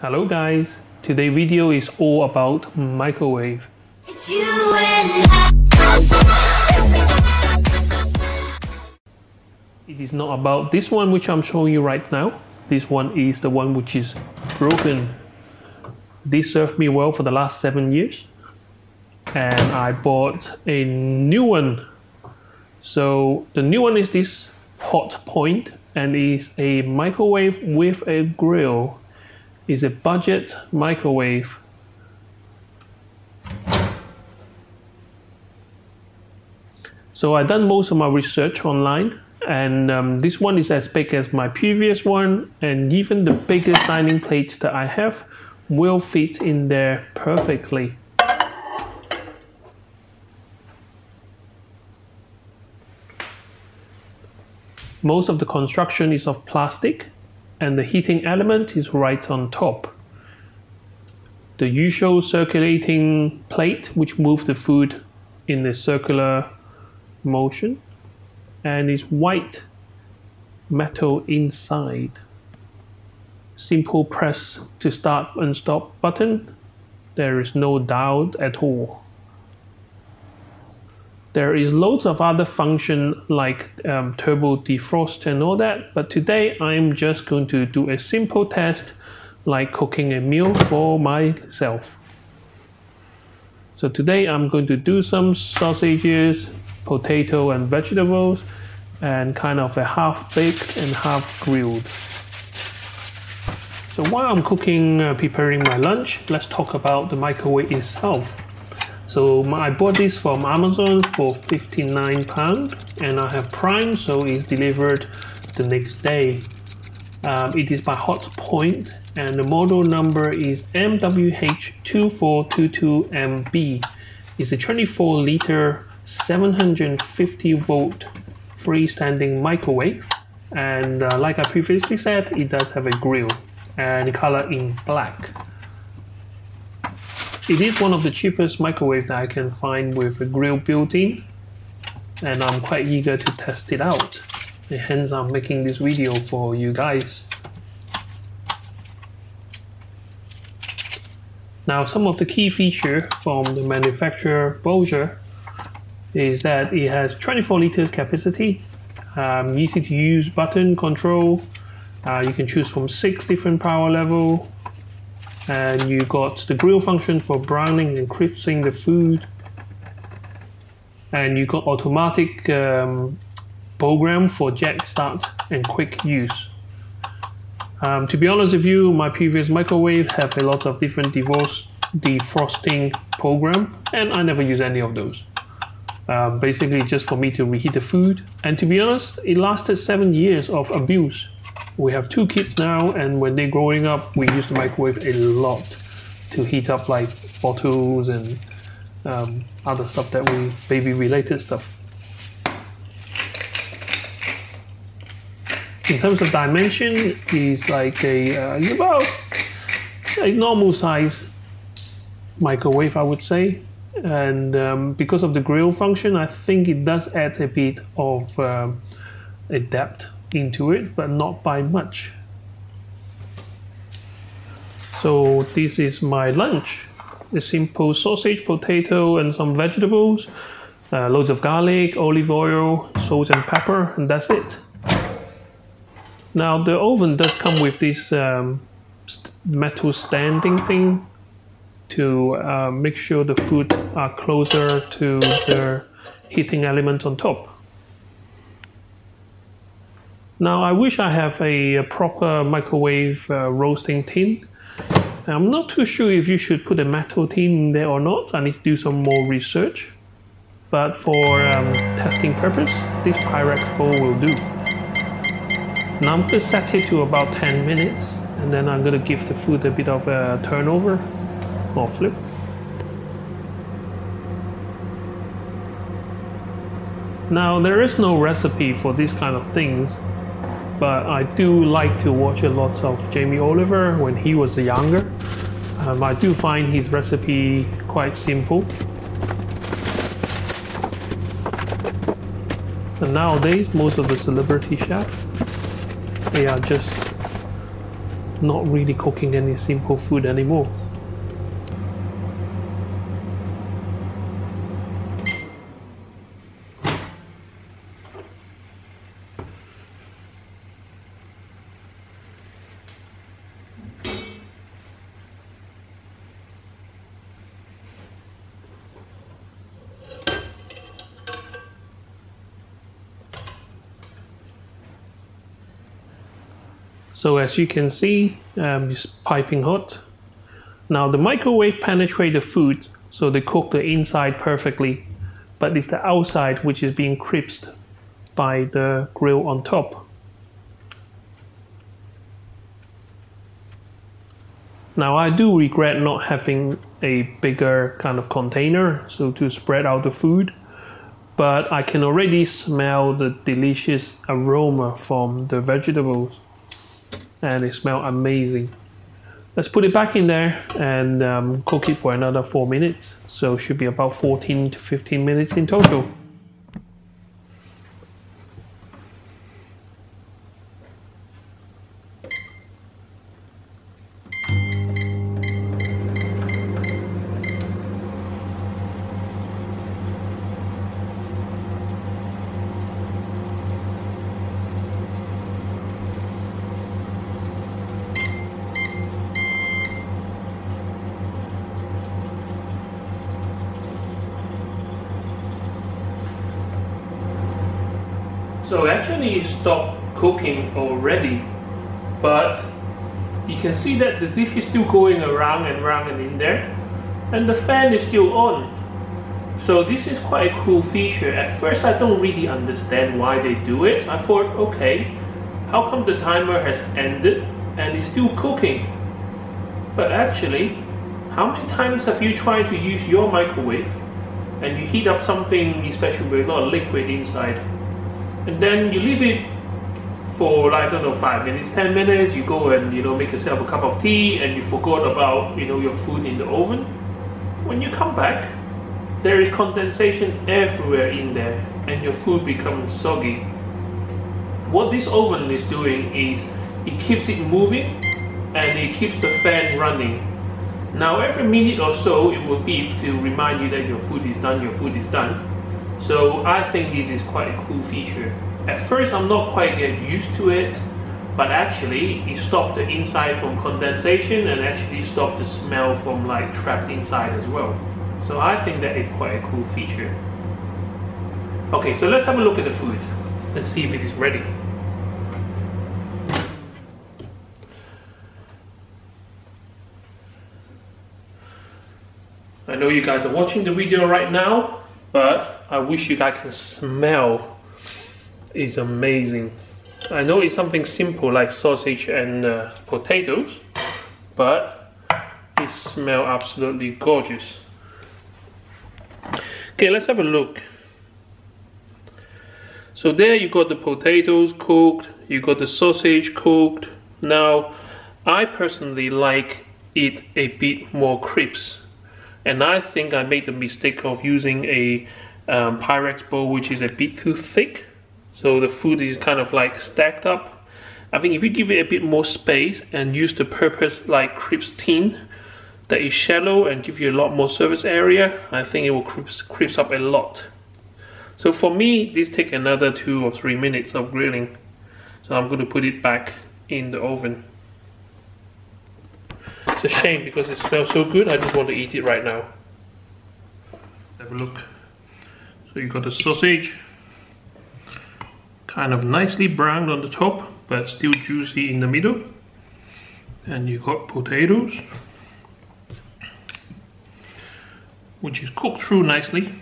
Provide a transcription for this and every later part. Hello guys, today's video is all about microwave. It's you and I. It is not about this one which I'm showing you right now. This one is the one which is broken. This served me well for the last 7 years. And I bought a new one. So the new one is this Hotpoint, and is a microwave with a grill. Is a budget microwave. So I've done most of my research online, and this one is as big as my previous one, and even the biggest dining plates that I have will fit in there perfectly. Most of the construction is of plastic, and the heating element is right on top. The usual circulating plate which moves the food in a circular motion, and is white metal inside. Simple press to start and stop button. There is no dial at all. There is loads of other function like turbo defrost and all that, but today I'm just going to do a simple test like cooking a meal for myself. So today I'm going to do some sausages, potato and vegetables, and kind of a half baked and half grilled. So while I'm cooking, preparing my lunch, let's talk about the microwave itself. So I bought this from Amazon for £59, and I have Prime, so it's delivered the next day. It is by Hotpoint, and the model number is MWH2422MB. It's a 24-liter, 750-volt freestanding microwave, and like I previously said, it does have a grill, and color in black. It is one of the cheapest microwaves that I can find with a grill built-in, and I'm quite eager to test it out, and hence I'm making this video for you guys. Now, some of the key feature from the manufacturer brochure is that it has 24 liters capacity, easy to use button control, you can choose from 6 different power levels, and you got the grill function for browning and crisping the food, and you got automatic program for jack start and quick use. To be honest with you, my previous microwave have a lot of different defrosting program, and I never use any of those. Basically just for me to reheat the food, and to be honest, it lasted 7 years of abuse. We have 2 kids now, and when they're growing up, we use the microwave a lot to heat up like bottles and other stuff that we, baby-related stuff. In terms of dimension, it's like it's about a normal size microwave, I would say. And because of the grill function, I think it does add a bit of a depth into it, but not by much. So this is my lunch. A simple sausage, potato and some vegetables, loads of garlic, olive oil, salt and pepper, and that's it. Now the oven does come with this metal standing thing to make sure the food are closer to the heating element on top. Now I wish I have a proper microwave roasting tin. I'm not too sure if you should put a metal tin in there or not. I need to do some more research. But for testing purpose, this Pyrex bowl will do. Now I'm going to set it to about 10 minutes, and then I'm going to give the food a bit of a turnover or flip. Now there is no recipe for these kind of things, but I do like to watch a lot of Jamie Oliver when he was younger. I do find his recipe quite simple. And nowadays, most of the celebrity chefs, they are just not really cooking any simple food anymore. So as you can see, it's piping hot. Now the microwave penetrates the food, so they cook the inside perfectly, but it's the outside which is being crisped by the grill on top. Now I do regret not having a bigger kind of container, so to spread out the food, but I can already smell the delicious aroma from the vegetables. And it smells amazing. Let's put it back in there and cook it for another 4 minutes. So it should be about 14 to 15 minutes in total. So actually it stopped cooking already, but you can see that the dish is still going around and around and in there, and the fan is still on. So this is quite a cool feature. At first I don't really understand why they do it. I thought, okay, how come the timer has ended and it's still cooking? But actually, how many times have you tried to use your microwave and you heat up something, especially with a lot of liquid inside, and then you leave it for, I don't know, 5 minutes, 10 minutes, you go and, you know, make yourself a cup of tea and you forgot about, you know, your food in the oven. When you come back, there is condensation everywhere in there and your food becomes soggy. What this oven is doing is it keeps it moving and it keeps the fan running. Now every minute or so it will beep to remind you that your food is done, your food is done. So I think this is quite a cool feature. At first I'm not quite getting used to it, but actually it stopped the inside from condensation and actually stopped the smell from like trapped inside as well. So I think that is quite a cool feature. Okay, so let's have a look at the food and see if it is ready. I know you guys are watching the video right now, but I wish you guys can smell. It's amazing. I know it's something simple like sausage and potatoes, but it smells absolutely gorgeous. Okay, let's have a look. So there you got the potatoes cooked, you got the sausage cooked. Now, I personally like it a bit more crisp, and I think I made the mistake of using a Pyrex bowl which is a bit too thick, so the food is kind of like stacked up. I think if you give it a bit more space and use the purpose like crisp tin that is shallow and give you a lot more surface area, I think it will crisp up a lot. So for me this takes another 2 or 3 minutes of grilling, so I'm going to put it back in the oven. It's a shame because it smells so good, I just want to eat it right now. Have a look. So you got the sausage, kind of nicely browned on the top, but still juicy in the middle. And you got potatoes, which is cooked through nicely.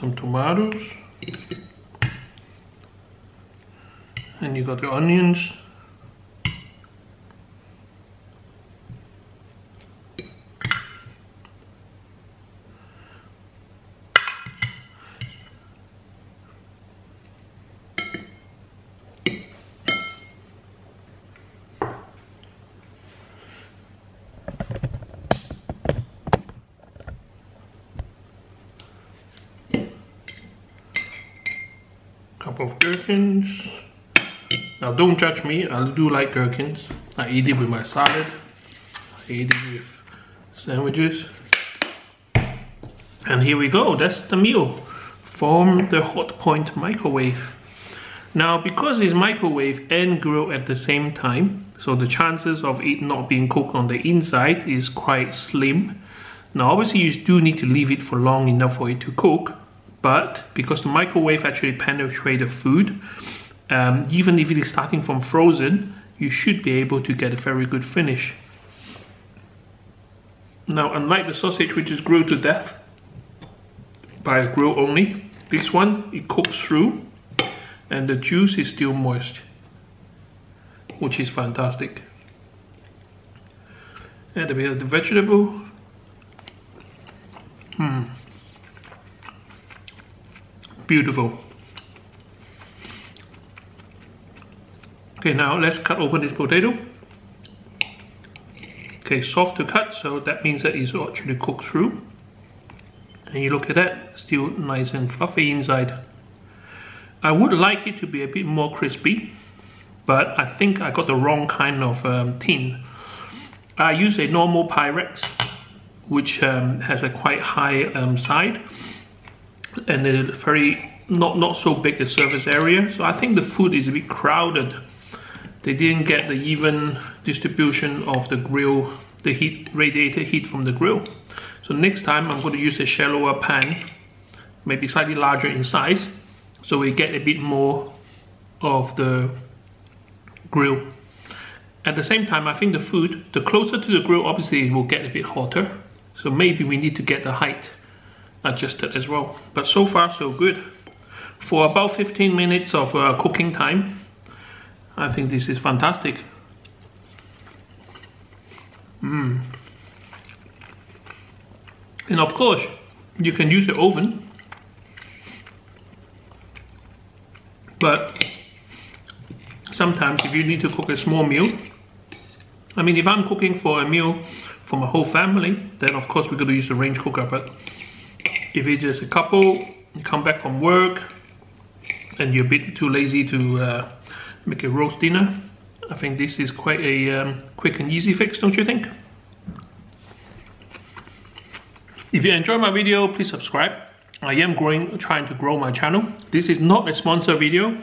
Some tomatoes, and you got the onions. Of gherkins, Now don't judge me, I do like gherkins. I eat it with my salad, I eat it with sandwiches. And here we go, that's the meal from the Hotpoint microwave. Now because it's microwave and grill at the same time, so the chances of it not being cooked on the inside is quite slim. Now obviously you do need to leave it for long enough for it to cook, but because the microwave actually penetrates the food, even if it is starting from frozen, you should be able to get a very good finish. Now unlike the sausage, which is grilled to death by a grill only, this one it cooks through and the juice is still moist, which is fantastic. Add a bit of the vegetable. Beautiful. Okay, now let's cut open this potato. Okay, soft to cut, so that means that it's actually cooked through. And you look at that, still nice and fluffy inside. I would like it to be a bit more crispy, but I think I got the wrong kind of tin. I use a normal Pyrex, which has a quite high side and a very not so big a surface area. So I think the food is a bit crowded. They didn't get the even distribution of the grill, the heat, radiated heat from the grill. So next time I'm going to use a shallower pan, maybe slightly larger in size, so we get a bit more of the grill. At the same time, I think the food, the closer to the grill, obviously it will get a bit hotter. So maybe we need to get the height adjusted as well. But so far so good. For about 15 minutes of cooking time, I think this is fantastic. And of course, you can use the oven. But sometimes if you need to cook a small meal, I mean if I'm cooking for a meal for my whole family, then of course we're going to use the range cooker. But if it's just a couple, you come back from work and you're a bit too lazy to make a roast dinner, I think this is quite a quick and easy fix, don't you think? If you enjoy my video, please subscribe. I am trying to grow my channel. This is not a sponsored video.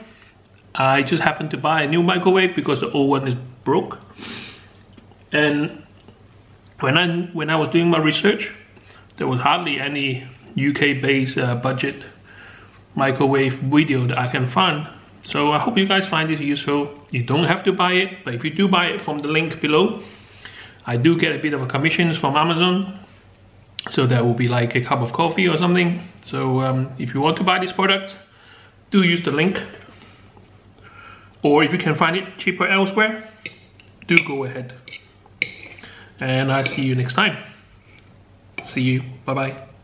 I just happened to buy a new microwave because the old one is broke. And when I was doing my research, there was hardly any UK-based budget microwave video that I can find. So I hope you guys find this useful. You don't have to buy it, but if you do buy it from the link below, I do get a bit of a commissions from Amazon. So that will be like a cup of coffee or something. So if you want to buy this product, do use the link. Or if you can find it cheaper elsewhere, do go ahead. And I'll see you next time. See you. Bye-bye.